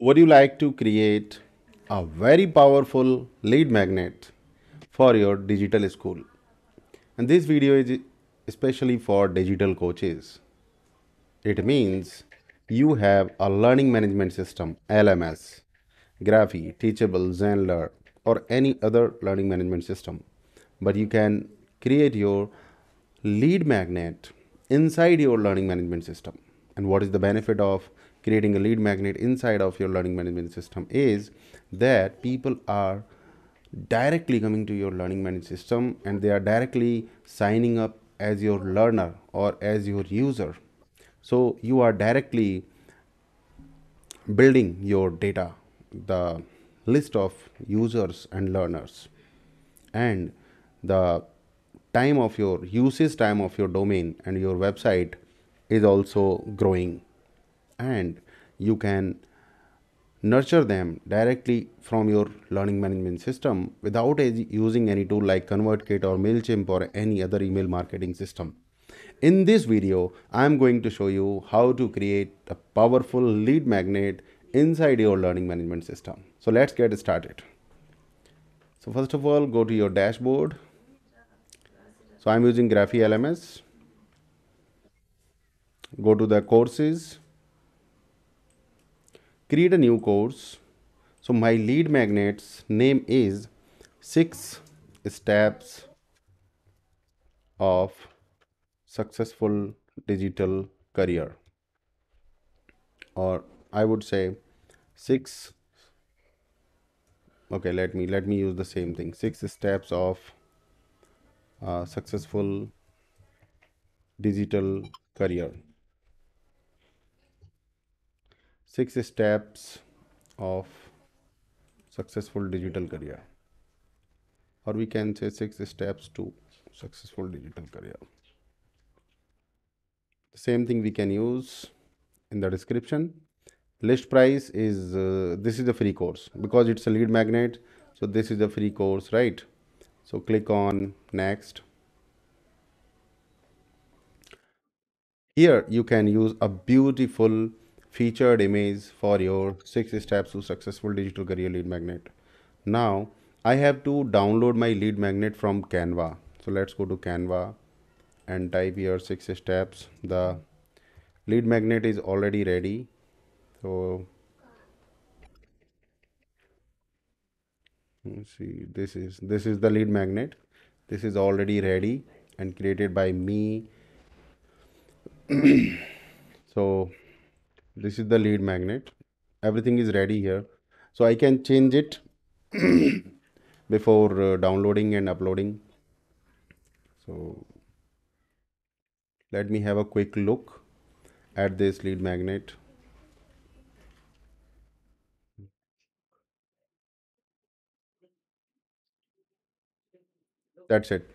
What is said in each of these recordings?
Would you like to create a very powerful lead magnet for your digital school? And this video is especially for digital coaches. It means you have a learning management system, LMS, Graphy, Teachable, Zendler, or any other learning management system, but you can create your lead magnet inside your learning management system. And what is the benefit of creating a lead magnet inside of your learning management system is that people are directly coming to your learning management system and they are directly signing up as your learner or as your user. So you are directly building your data, the list of users and learners, and the time of your usage time of your domain and your website is also growing, and you can nurture them directly from your learning management system without using any tool like ConvertKit or MailChimp or any other email marketing system. In this video, I am going to show you how to create a powerful lead magnet inside your learning management system. So let's get started. So first of all, go to your dashboard. So I'm using Graphy LMS. Go to the courses. Create a new course. So my lead magnet's name is 6 Steps of Successful Digital Career, or I would say 6. Okay, let me use the same thing. 6 steps of successful digital career. 6 steps of successful digital career, or we can say 6 steps to successful digital career. The same thing we can use in the description. List price is this is a free course because it's a lead magnet, so this is a free course, right? So click on next. Here you can use a beautiful featured image for your 6 steps to successful digital career lead magnet. Now I have to download my lead magnet from Canva. So let's go to Canva and type here 6 steps. The lead magnet is already ready. So let's see, this is the lead magnet. This is already ready and created by me. So this is the lead magnet. Everything is ready here. So I can change it before downloading and uploading. So let me have a quick look at this lead magnet. That's it.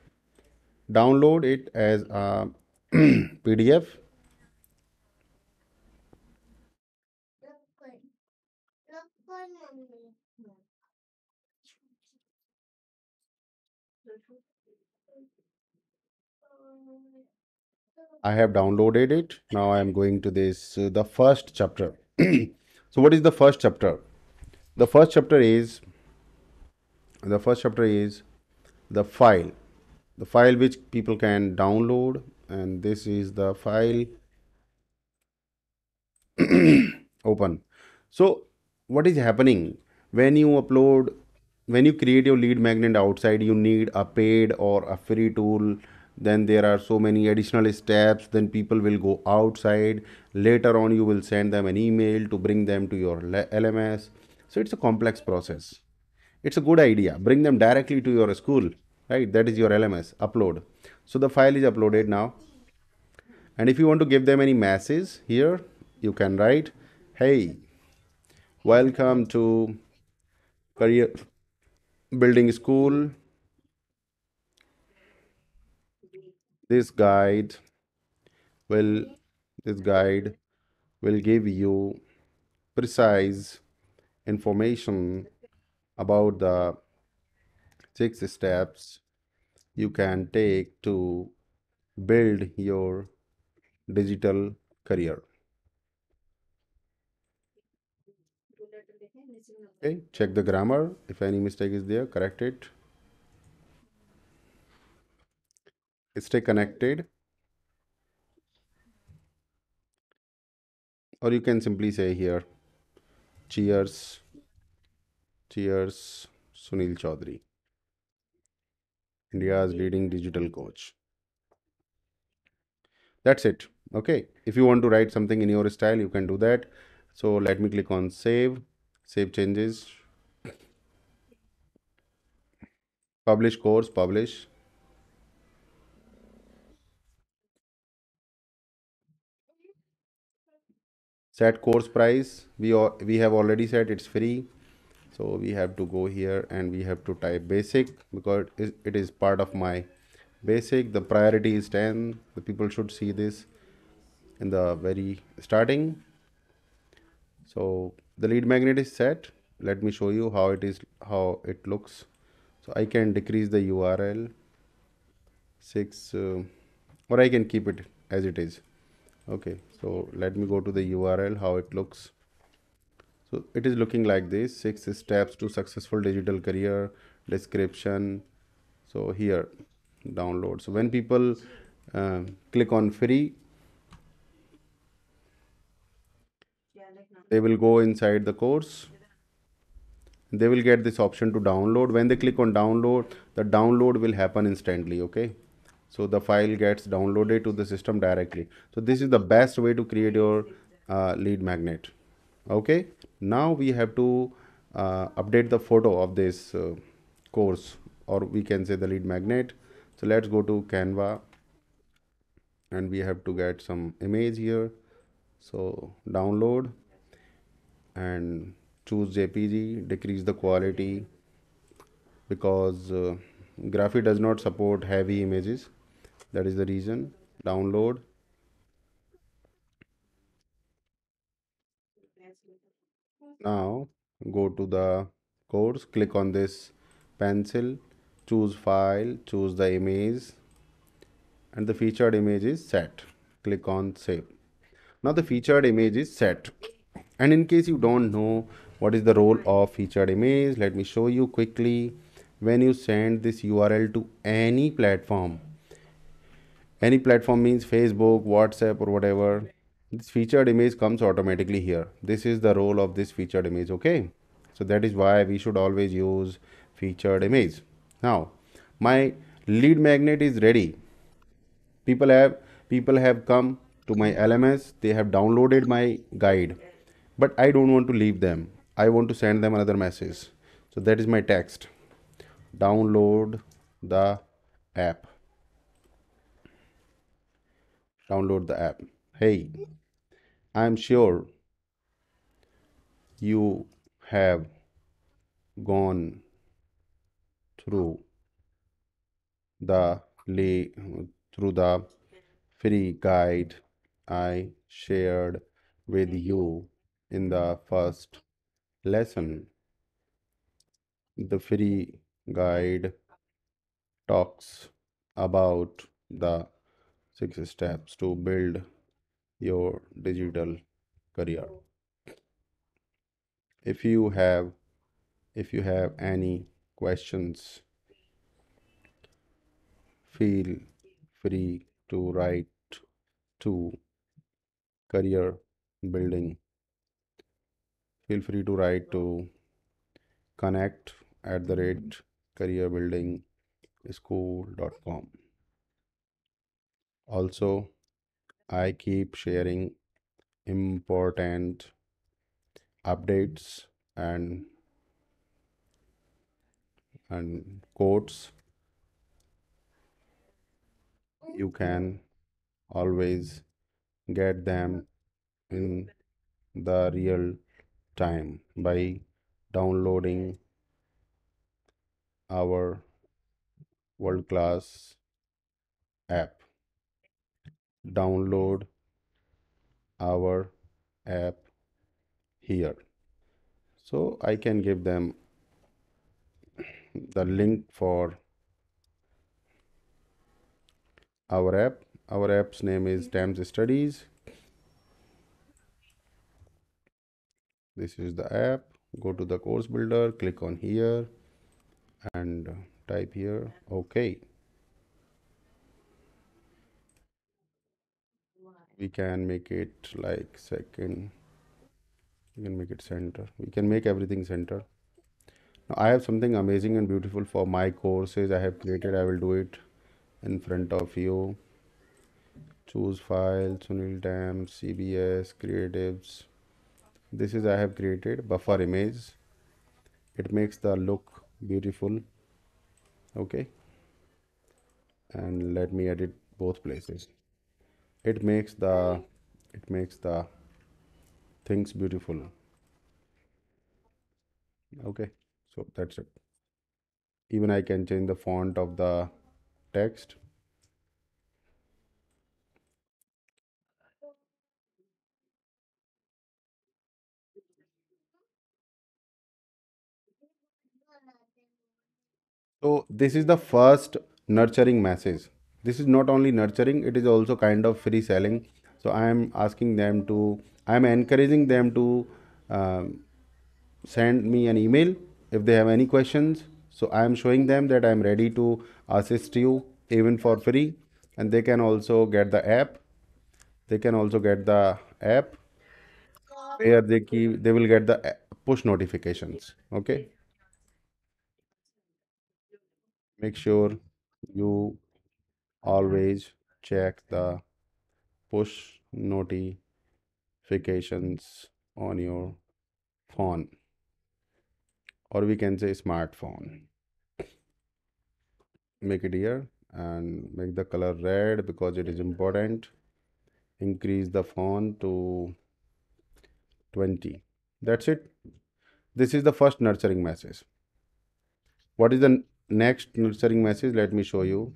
Download it as a PDF. I have downloaded it. Now I am going to this the first chapter. So what is the first chapter? The first chapter is the file which people can download, and this is the file. Open. So what is happening when you create your lead magnet outside, you need a paid or a free tool. Then there are so many additional steps. Then people will go outside. Later on, you will send them an email to bring them to your LMS. So it's a complex process. It's a good idea. Bring them directly to your school, right? That is your LMS. Upload. So the file is uploaded now. And if you want to give them any messages here, you can write, hey, welcome to Career Building School. This guide will give you precise information about the 6 steps you can take to build your digital career. Okay, check the grammar. If any mistake is there, correct it. Stay connected. Or you can simply say here, cheers. Cheers, Sunil Chaudhary, India's leading digital coach. That's it. Okay. If you want to write something in your style, you can do that. So let me click on save, save changes, publish course, publish. Set course price. We have already set, it's free. So we have to go here and we have to type basic because it is part of my basic. The priority is 10. The people should see this in the very starting. So the lead magnet is set. Let me show you how it is, how it looks. So I can decrease the URL 6 or I can keep it as it is. Okay. So let me go to the URL, how it looks. So it is looking like this, 6 steps to successful digital career, description. So here, download. So when people click on free, they will go inside the course. They will get this option to download. When they click on download, the download will happen instantly. Okay. So the file gets downloaded to the system directly. So this is the best way to create your lead magnet. Okay. Now we have to update the photo of this course, or we can say the lead magnet. So let's go to Canva and we have to get some image here. So download and choose JPG, decrease the quality because Graphy does not support heavy images. That is the reason. Download. Now go to the course, click on this pencil, choose file, choose the image, and the featured image is set. Click on save. Now the featured image is set. And in case you don't know what is the role of featured image, let me show you quickly. When you send this URL to any platform means Facebook, WhatsApp or whatever, this featured image comes automatically here. This is the role of this featured image. Okay. So that is why we should always use featured image. Now my lead magnet is ready. People have come to my LMS. They have downloaded my guide, but I don't want to leave them. I want to send them another message. So that is my text. Download the app. Download the app. Hey, I'm sure you have gone through the free guide I shared with you in the first lesson. The free guide talks about the 6 steps to build your digital career. If you have any questions, feel free to write to connect@careerbuildingschool.com. Also, I keep sharing important updates and quotes. You can always get them in the real time by downloading our world-class app. Download our app here. So I can give them the link for our app. Our app's name is Tams Studies. This is the app. Go to the course builder, click on here and type here OK. We can make it like second, we can make it center, we can make everything center. Now I have something amazing and beautiful for my courses I have created. I will do it in front of you. Choose file, Sunil Tam, CBS, creatives. This is I have created buffer image. It makes the look beautiful. Okay. And let me edit both places. It makes the things beautiful. Okay. So that's it. Even I can change the font of the text. So this is the first nurturing message. This is not only nurturing, it is also kind of free selling. So I am asking them to, I am encouraging them to send me an email if they have any questions. So I am showing them that I am ready to assist you even for free, and they can also get the app. They can also get the app where they will get the push notifications. Okay. Make sure you always check the push notifications on your phone, or we can say smartphone. Make it here and make the color red because it is important. Increase the font to 20. That's it. This is the first nurturing message. What is the next nurturing message? Let me show you.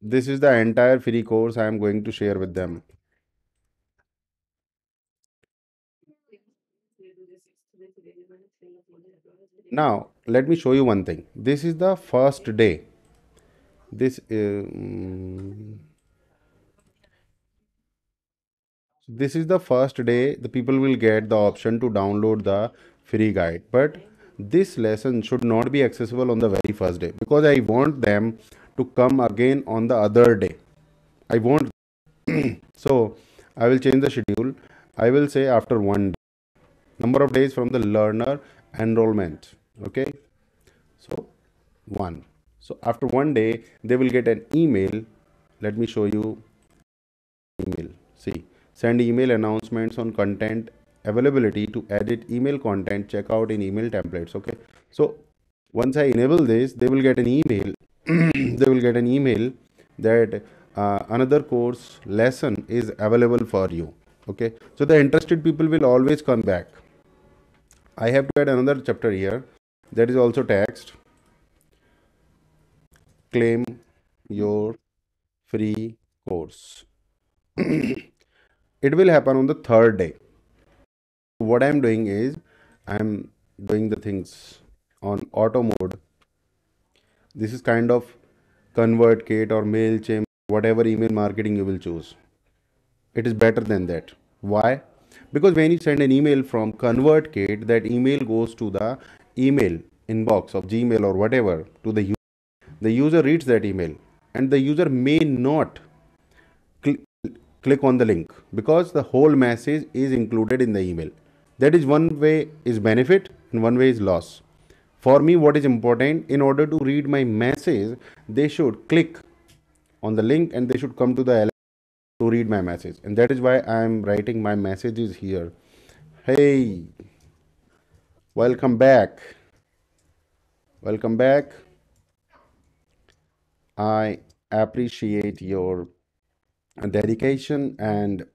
This is the entire free course I am going to share with them. Now let me show you one thing. This is the first day. This is the first day. The people will get the option to download the free guide, but this lesson should not be accessible on the very first day because I want them to come again on the other day. I won't. So I will change the schedule. I will say after one day, number of days from the learner enrollment. Okay. So one. So after one day, they will get an email. Let me show you email. See, send email announcements on content availability to edit email content, check out in email templates. Okay. So once I enable this, they will get an email. They will get an email that another course lesson is available for you. Okay. So the interested people will always come back. I have to add another chapter here. That is also text. Claim your free course. It will happen on the third day. What I'm doing is I'm doing the things on auto mode. This is kind of ConvertKit or MailChimp, whatever email marketing you will choose. It is better than that. Why? Because when you send an email from ConvertKit, that email goes to the email inbox of Gmail or whatever to the user. The user reads that email and the user may not click on the link because the whole message is included in the email. That is one way is benefit and one way is loss. For me, what is important, in order to read my message, they should click on the link and they should come to the LMS to read my message. And that is why I am writing my messages here. Hey, welcome back. Welcome back. I appreciate your dedication and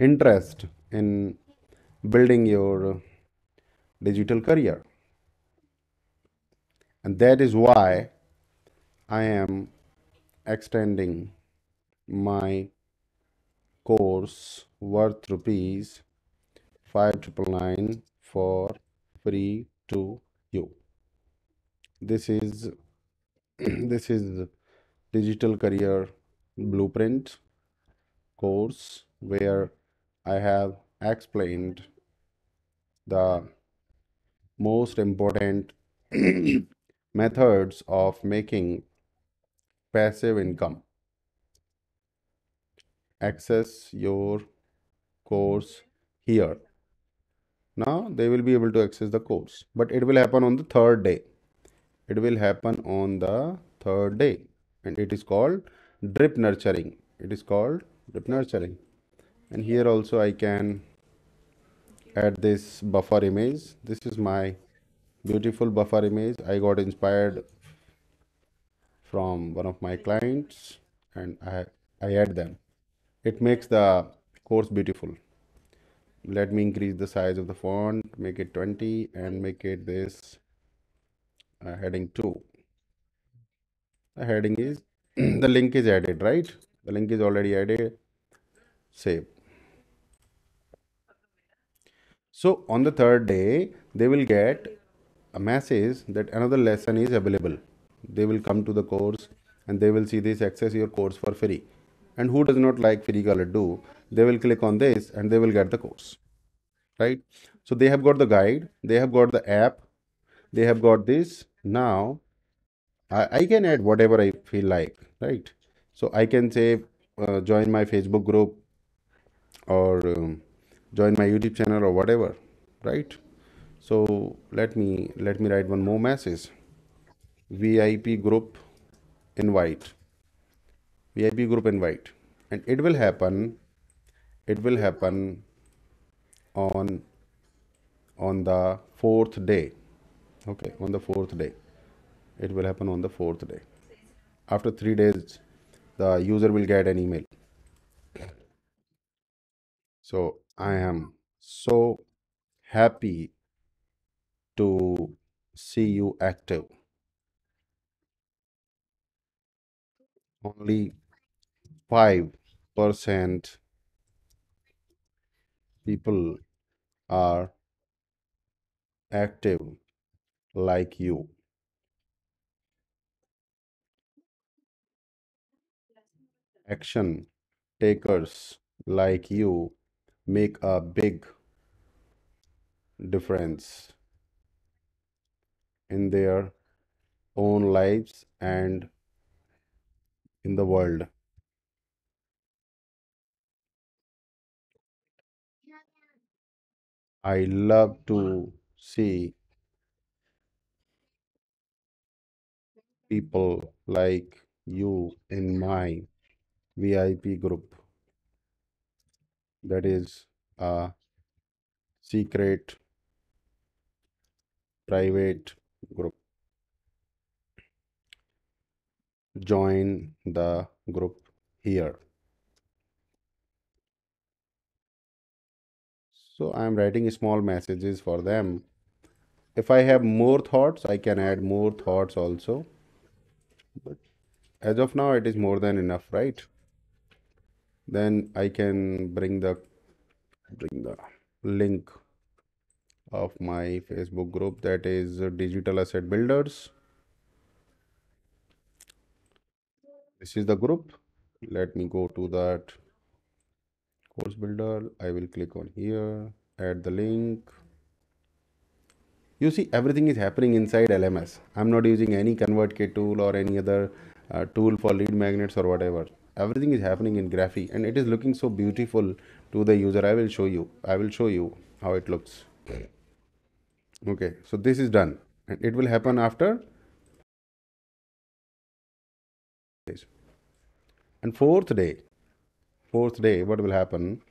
interest in building your digital career. And that is why I am extending my course worth rupees 5,999 for free to you. This is Digital Career Blueprint course where I have explained the most important methods of making passive income. Access your course here. Now they will be able to access the course, but it will happen on the third day. It will happen on the third day, and it is called drip nurturing. It is called drip nurturing. And here also I can add this buffer image. This is my beautiful buffer image. I got inspired from one of my clients, and I add them. It makes the course beautiful. Let me increase the size of the font, make it 20, and make it this heading 2. The heading is the link is added, right? The link is already added. Save. So on the third day, they will get a message that another lesson is available. They will come to the course and they will see this, access your course for free. And who does not like free ka laddu? They will click on this and they will get the course, right? So they have got the guide, they have got the app, they have got this. Now I can add whatever I feel like, right? So I can say join my Facebook group, or join my YouTube channel, or whatever, right? So let me write one more message. VIP group invite. VIP group invite. And it will happen. It will happen on the fourth day. Okay, on the fourth day. It will happen on the fourth day. After 3 days, the user will get an email. So I am so happy to see you active. Only 5% people are active like you. Action takers like you make a big difference in their own lives and in the world. I love to see people like you in my VIP group. That is a secret private group. Join the group here. So I am writing small messages for them. If I have more thoughts, I can add more thoughts also. But as of now, it is more than enough, right? Then I can bring the link of my Facebook group, that is Digital Asset Builders. This is the group. Let me go to that course builder. I will click on here, add the link. You see, everything is happening inside LMS. I'm not using any ConvertKit tool or any other tool for lead magnets or whatever. Everything is happening in Graphy, and it is looking so beautiful to the user. I will show you how it looks. Okay, so this is done, and it will happen after days. And fourth day, what will happen?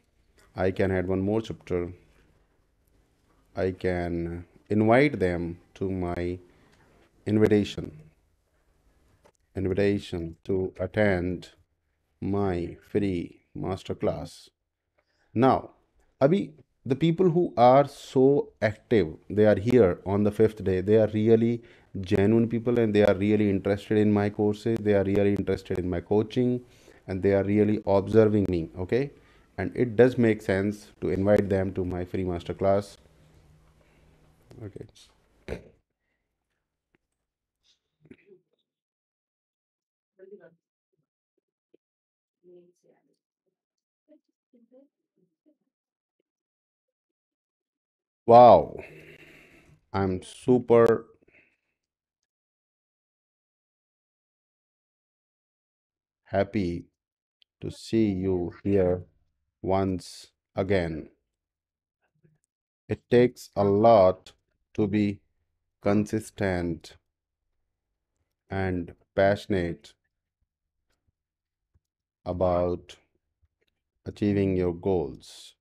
I can add one more chapter. I can invite them to my invitation to attend my free masterclass. Now, Abhi, the people who are so active, they are here on the fifth day. They are really genuine people, and they are really interested in my courses. They are really interested in my coaching, and they are really observing me. Okay, and it does make sense to invite them to my free masterclass. Okay. Wow, I'm super happy to see you here once again. It takes a lot to be consistent and passionate about achieving your goals.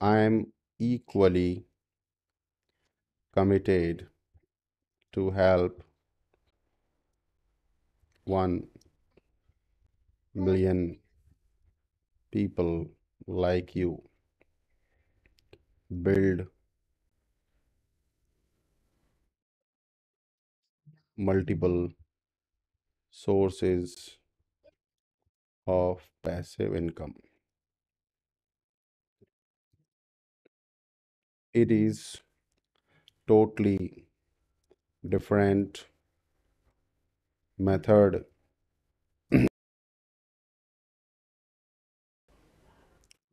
I am equally committed to help 1 million people like you build multiple sources of passive income. It is totally different method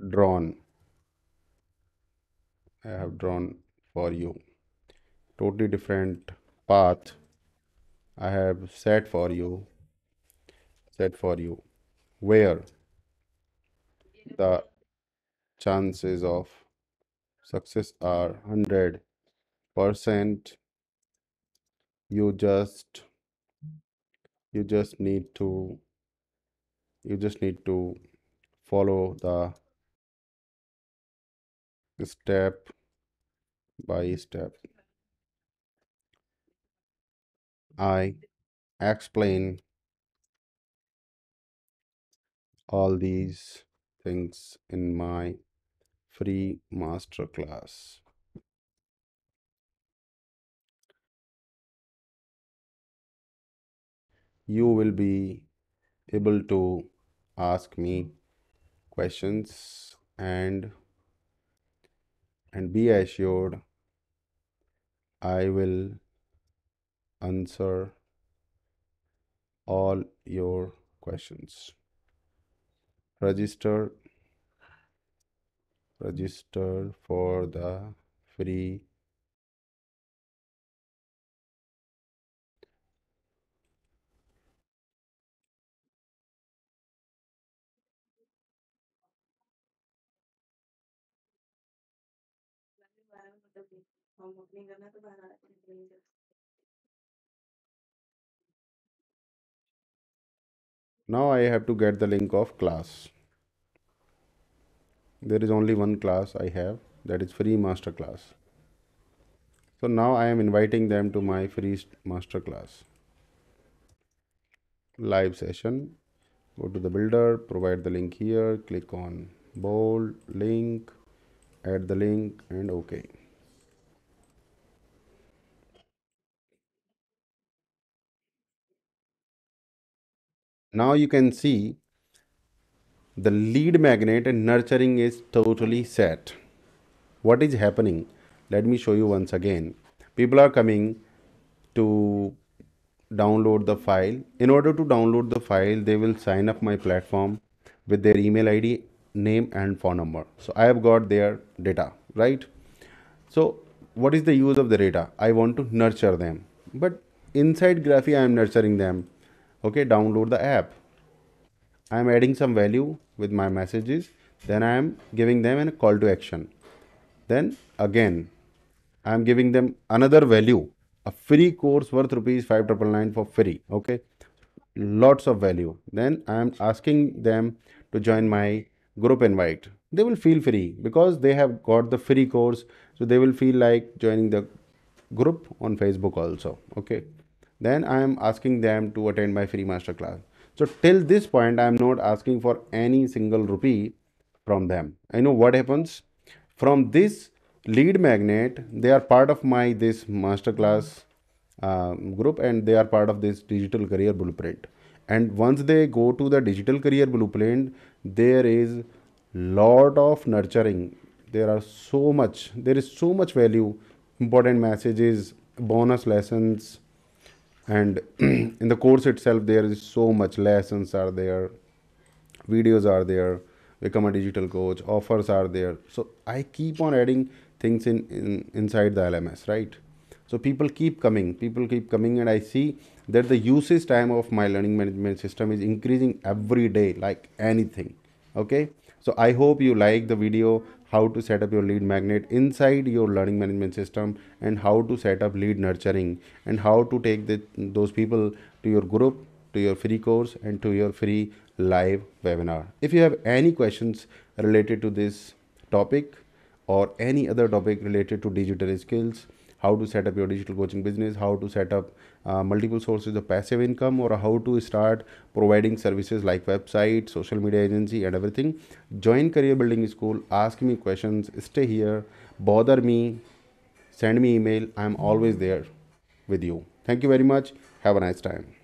drawn. I have drawn for you totally different path I have set for you where the chances of success are 100%. You just need to follow the step by step. I explain all these things in my free masterclass. You will be able to ask me questions and be assured I will answer all your questions. Register for the free . Now I have to get the link of class. There is only one class I have, that is free masterclass. So now I am inviting them to my free masterclass. Live session. Go to the builder, provide the link here, click on bold link, add the link and OK. Now you can see the lead magnet and nurturing is totally set. What is happening? Let me show you once again. People are coming to download the file. In order to download the file, they will sign up my platform with their email ID, name and phone number. So I have got their data, right? So what is the use of the data? I want to nurture them. But inside Graphy, I am nurturing them. Okay, download the app. I am adding some value with my messages, then I am giving them a call to action. Then again, I am giving them another value, a free course worth ₹5,999 for free. Okay, lots of value. Then I am asking them to join my group invite. They will feel free because they have got the free course. So they will feel like joining the group on Facebook also. Okay, then I am asking them to attend my free masterclass. So till this point, I am not asking for any single rupee from them. I know what happens from this lead magnet. They are part of my this masterclass group and they are part of this digital career blueprint. And once they go to the digital career blueprint, there is lot of nurturing. There is so much value, important messages, bonus lessons. And in the course itself, there is so much lessons are there, videos are there become a digital coach, offers are there. So I keep on adding things inside the LMS, right? So people keep coming, and I see that the usage time of my learning management system is increasing every day like anything. Okay, so I hope you like the video how to set up your lead magnet inside your learning management system, and how to set up lead nurturing, and how to take those people to your group, to your free course, and to your free live webinar. If you have any questions related to this topic or any other topic related to digital skills, how to set up your digital coaching business, how to set up multiple sources of passive income, or how to start providing services like website, social media agency, and everything, join Career Building School, ask me questions, stay here, bother me, send me email. I'm always there with you. Thank you very much. Have a nice time.